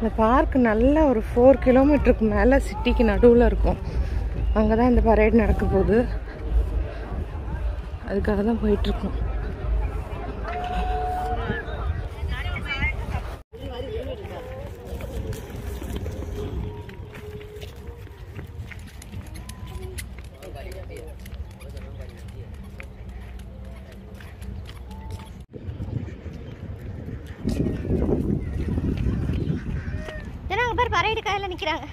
இந்த பார்க் நல்ல ஒரு 4 கிலோமீட்டருக்கு மேலே சிட்டிக்கு நடுவில் இருக்கும். அங்கே தான் இந்த பரேட் நடக்க போகுது. அதுக்காக தான் போயிட்டுருக்கோம். பரேடுக்காயில நிக்கிறாங்க.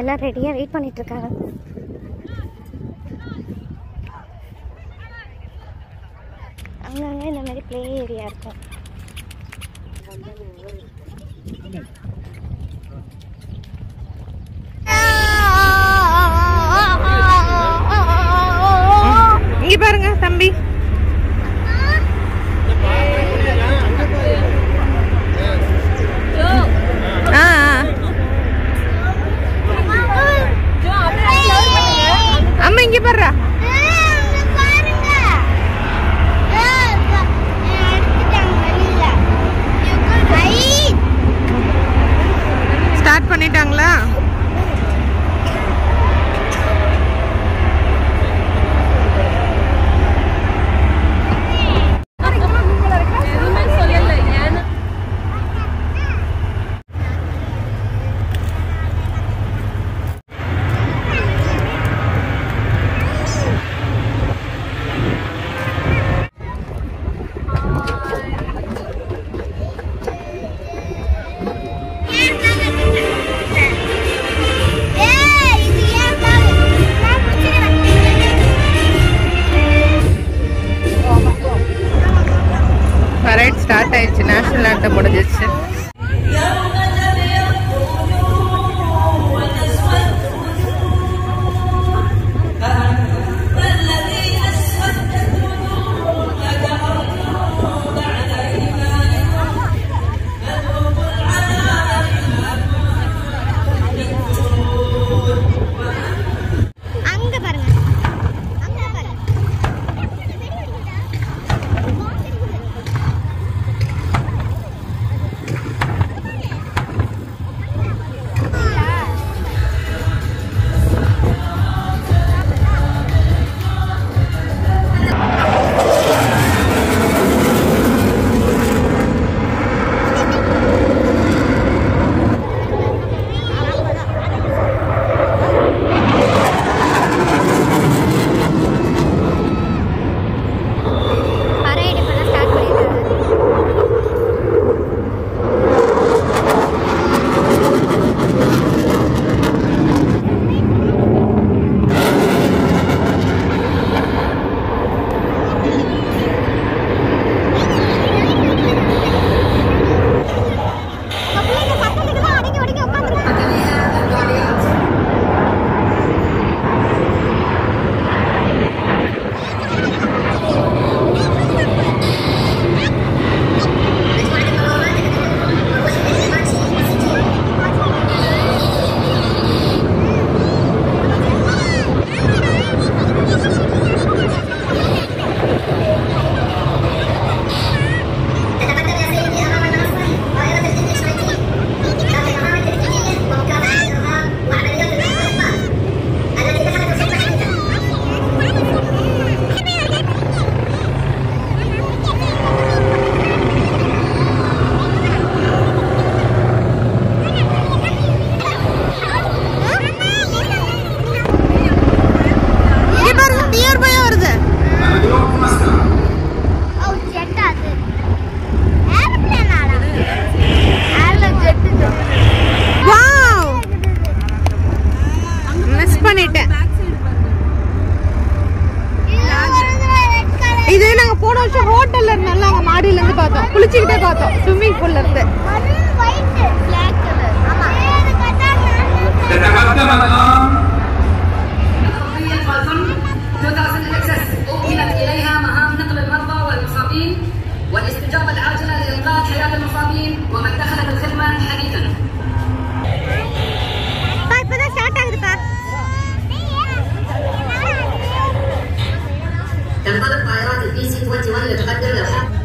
எல்லாம் ரெடியா வெயிட் பண்ணிட்டு இருக்காங்க. அங்கங்க இந்த மாதிரி பிளே ஏரியா இருக்கும். இங்க பாருங்க தம்பி, அம்மா இங்க பாரு. பண்ணிட்டாங்களா? عدد المصابين ومن دخل بالخدمة حديثا. تنطلق طائرات البي سي 21 لتقدم للحرب.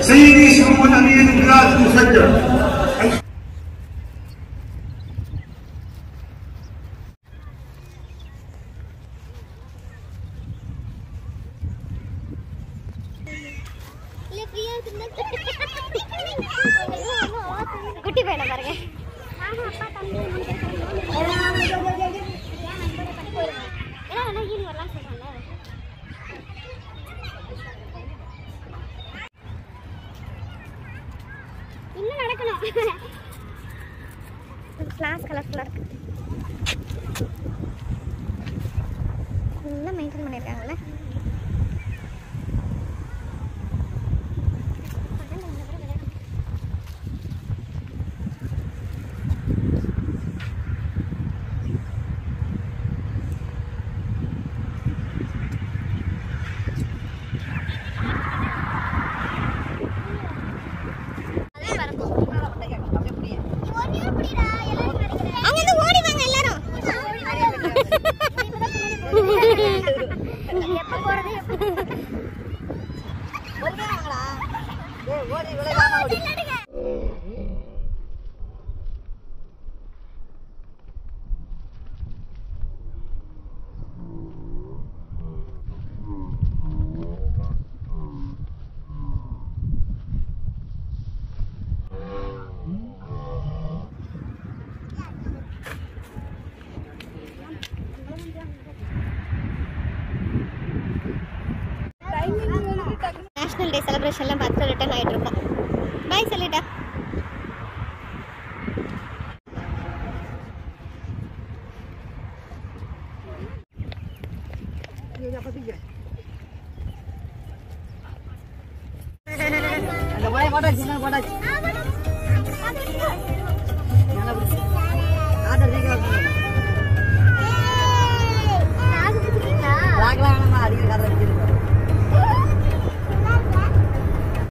سيدي سمو الأمير الجلال المسجل Class colorful inna maintain panniranga National Day celebration la paathu return aayidruka bye solida